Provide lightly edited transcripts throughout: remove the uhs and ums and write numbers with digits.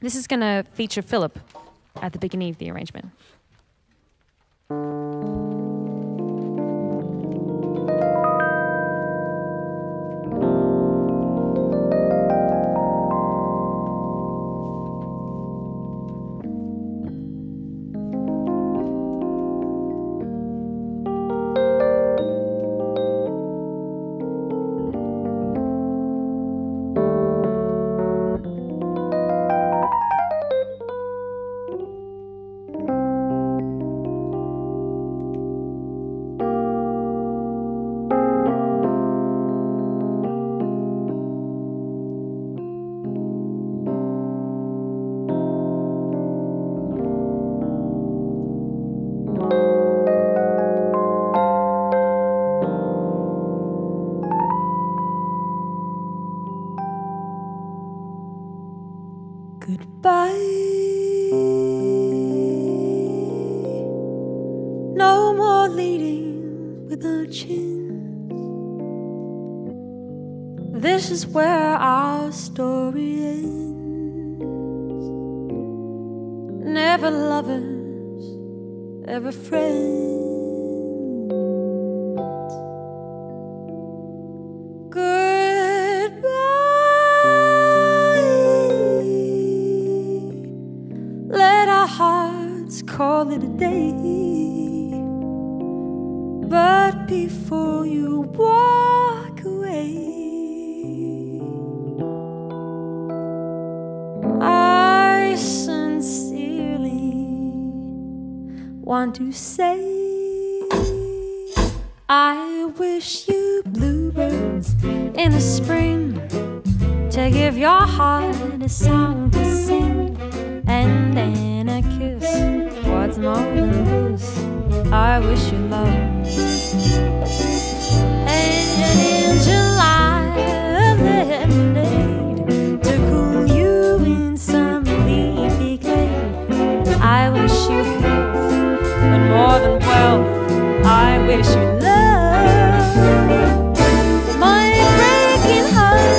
This is going to feature Philip at the beginning of the arrangement. This is where our story ends. Never lovers, ever friends. Goodbye. Let our hearts call it a day. But before you walk away, want to say I wish you bluebirds in the spring, to give your heart a song to sing, and then a kiss. What's more than this? I wish you love. And in July a lemonade to cool you in some leafy glade. I wish you health, but more than wealth, I wish you love. My breaking heart,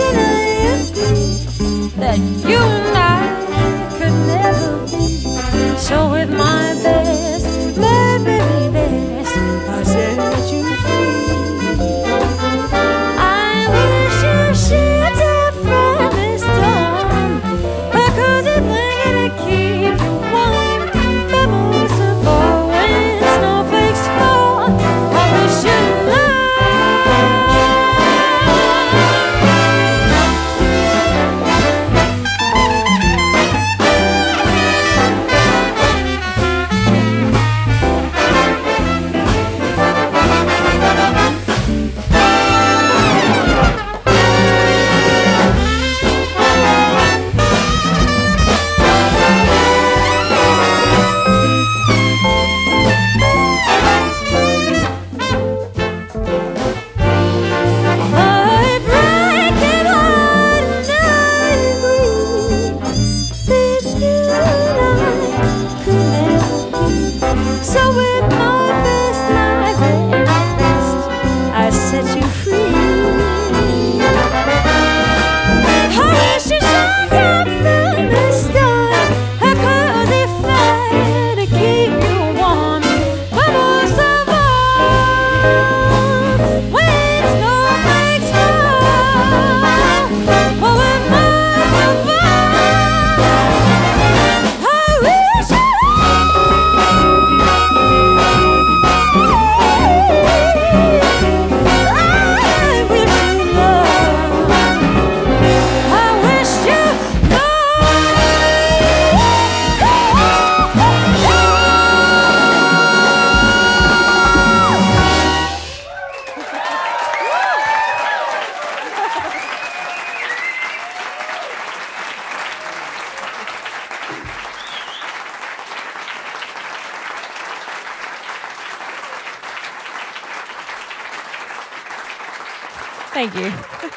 and I agree that you and I could never be. So with my best, my very best, I set you free. I wish you should have from this time, because it's going to keep you warm. Thank you.